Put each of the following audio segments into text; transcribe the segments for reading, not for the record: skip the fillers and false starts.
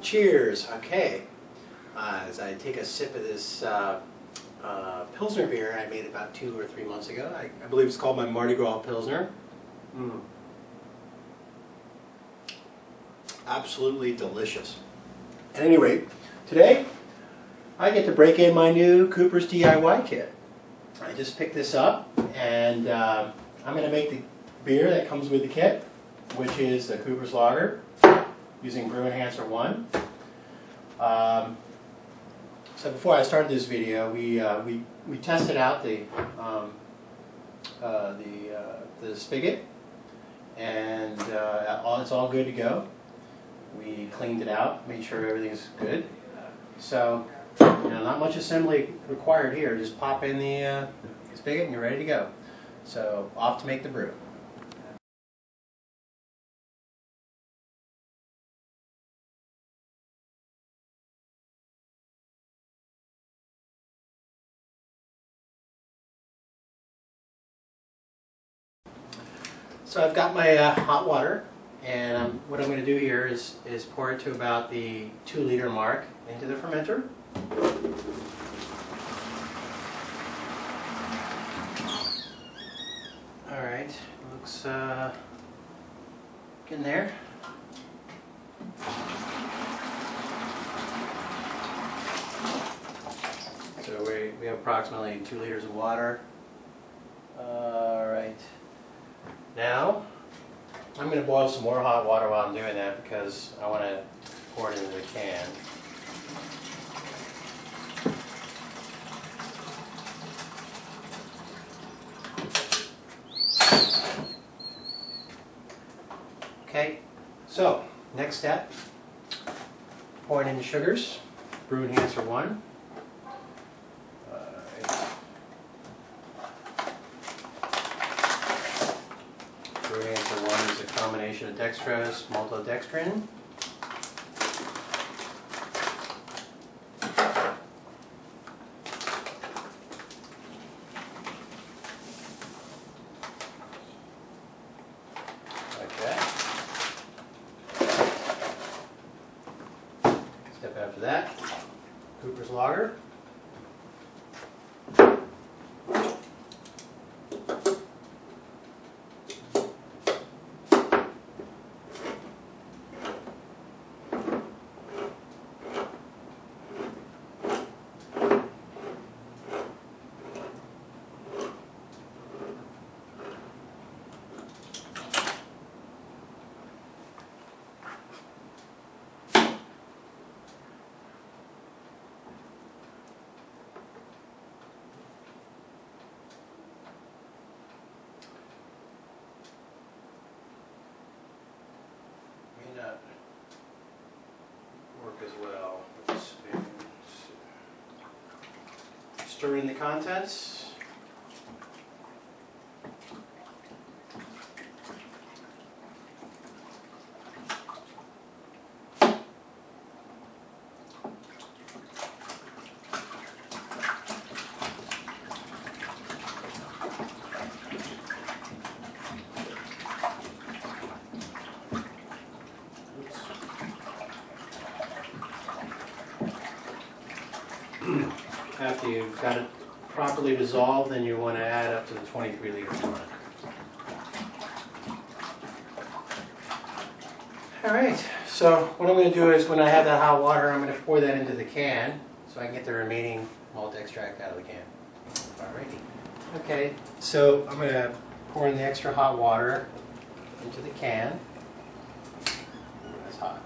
Cheers. Okay, as I take a sip of this Pilsner beer I made about 2 or 3 months ago, I believe it's called my Mardi Gras Pilsner. Absolutely delicious. At any rate, today I get to break in my new Cooper's DIY kit. I just picked this up, and I'm going to make the beer that comes with the kit, which is the Cooper's Lager, using Brew Enhancer 1. So before I started this video, we tested out the spigot, and it's all good to go. We cleaned it out, made sure everything's good. So not much assembly required here. Just pop in the spigot, and you're ready to go. So off to make the brew. So I've got my hot water, and what I'm going to do here is pour it to about the 2-liter mark into the fermenter. All right, looks getting there. So we have approximately 2 liters of water. All right. Now, I'm going to boil some more hot water while I'm doing that, because I want to pour it into the can. Okay, so next step, pouring in the sugars, Brew Enhancer 1. Combination of dextrose, maltodextrin, like that. Step after that, Cooper's Lager. As well. Stir in the contents. After you've got it properly dissolved, then you want to add up to the 23-liter mark. Alright, so what I'm going to do is, when I have that hot water, I'm going to pour that into the can so I can get the remaining malt extract out of the can. Alrighty. Okay, so I'm going to pour in the extra hot water into the can. That's hot.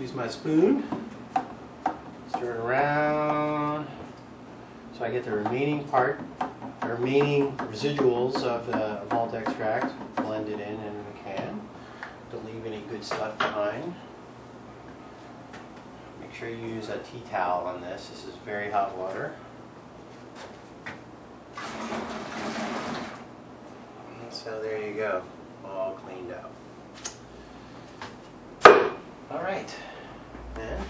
Use my spoon, stir it around so I get the remaining part, the remaining residuals of the malt extract blended in and can. Don't leave any good stuff behind. Make sure you use a tea towel on this. This is very hot water. And so there you go, all cleaned up. Alright, then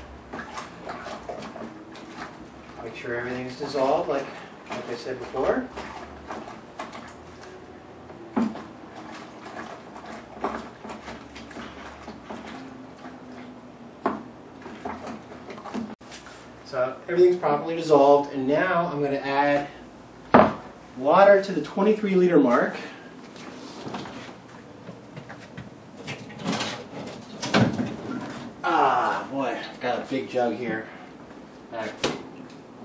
make sure everything's dissolved like I said before. So everything's properly dissolved, and now I'm going to add water to the 23-liter mark. Ah, boy, I've got a big jug here. It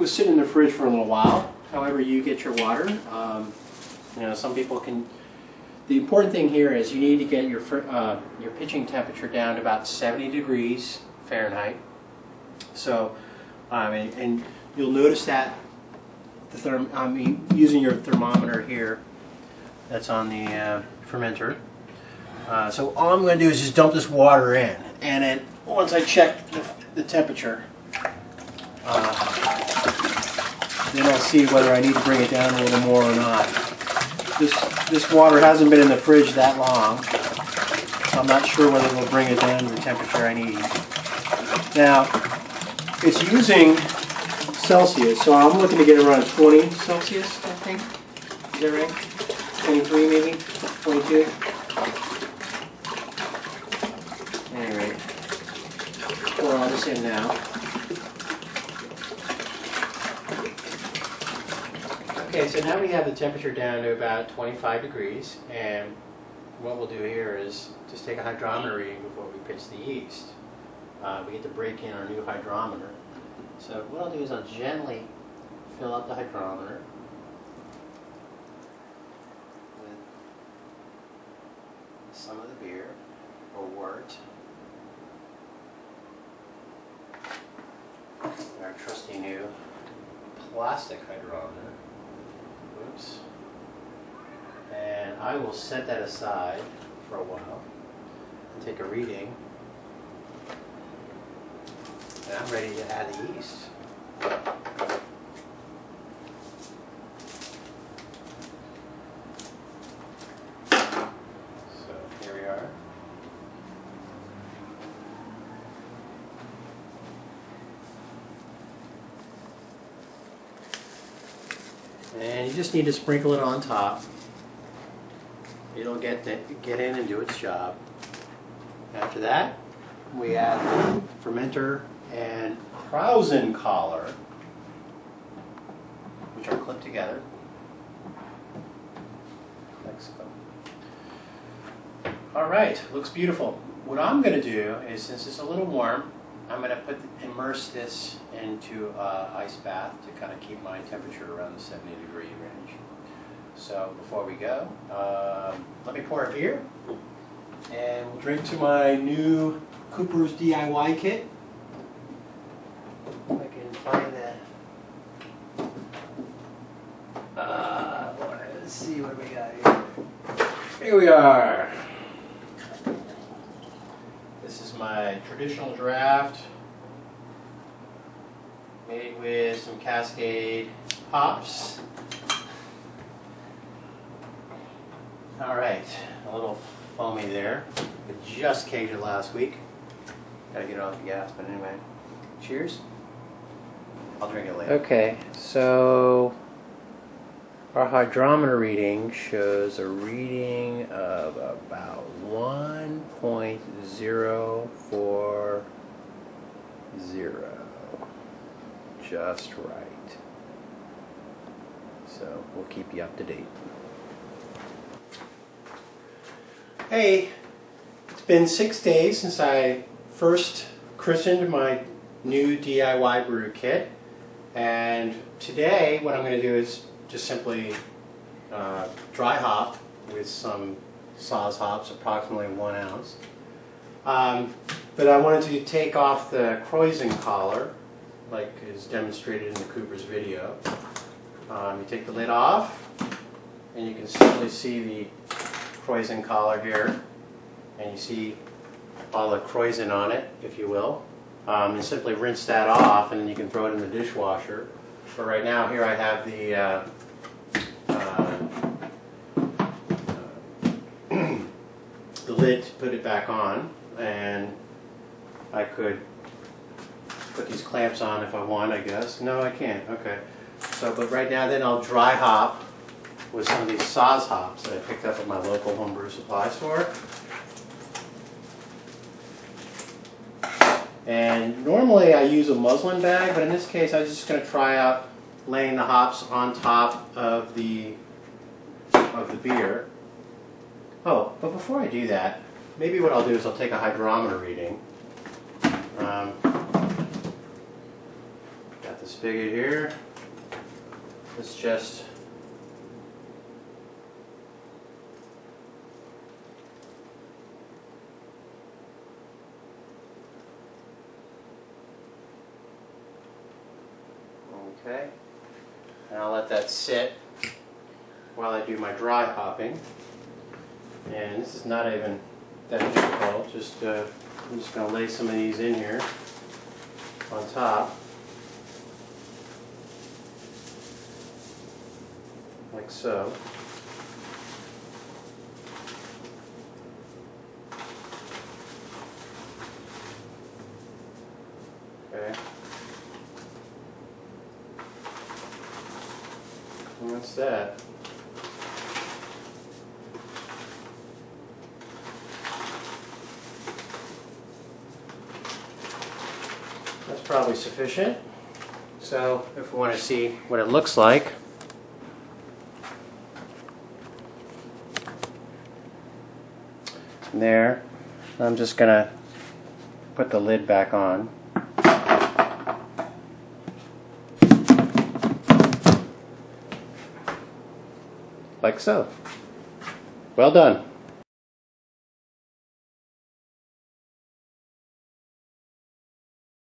was sitting in the fridge for a little while. However you get your water, you know, some people can. The important thing here is you need to get your pitching temperature down to about 70 degrees Fahrenheit. So. And you'll notice that the using your thermometer here that's on the fermenter. So all I'm going to do is just dump this water in, and then once I check the temperature, then I'll see whether I need to bring it down a little more or not. This water hasn't been in the fridge that long, so I'm not sure whether we'll bring it down to the temperature I need. Now, it's using Celsius, so I'm looking to get around 20 Celsius, I think. Is that right? 23 maybe? 22? Anyway, pour all this in now. Okay, so now we have the temperature down to about 25 degrees, and what we'll do here is just take a hydrometer reading before we pitch the yeast. We get to break in our new hydrometer. So what I'll do is I'll gently fill up the hydrometer with some of the beer or wort, and our trusty new plastic hydrometer. Oops. And I will set that aside for a while and take a reading. And I'm ready to add the yeast. So here we are. And you just need to sprinkle it on top. It'll get in and do its job. After that, we add the fermenter and kräusen collar, which are clipped together. Like so. All right, looks beautiful. What I'm going to do is, since it's a little warm, I'm going to immerse this into an ice bath to kind of keep my temperature around the 70-degree range. So before we go, let me pour a beer, and we'll drink to my new Cooper's DIY kit. Let's see what we got here. Here we are. This is my traditional draft made with some Cascade hops. All right, a little foamy there. I just caged it last week. Gotta get it off the gas, but anyway. Cheers. I'll drink it later. Okay, so our hydrometer reading shows a reading of about 1.040. Just right. So we'll keep you up to date. Hey, it's been 6 days since I first christened my new DIY brew kit. And today, what I'm going to do is just simply dry hop with some Saaz hops, approximately 1 ounce. But I wanted to take off the kräusen collar, like is demonstrated in the Cooper's video. You take the lid off, and you can simply see the kräusen collar here. and you see a bottle of kräusen on it, if you will, and simply rinse that off, and then you can throw it in the dishwasher. But right now, here I have the the lid to put it back on, and I could put these clamps on if I want, I guess. No, I can't. Okay. So, but right now, then I'll dry hop with some of these Saaz hops that I picked up at my local homebrew supply store. And normally I use a muslin bag, but in this case I'm just going to try out laying the hops on top of the beer. Oh, but before I do that, maybe what I'll do is I'll take a hydrometer reading. Got the spigot here. Let's just okay, and I'll let that sit while I do my dry hopping. And this is not even that difficult. Just I'm just going to lay some of these in here on top, like so. Okay. And what's that? That's probably sufficient. So if we want to see what it looks like, there, I'm just going to put the lid back on. Like so. Well done.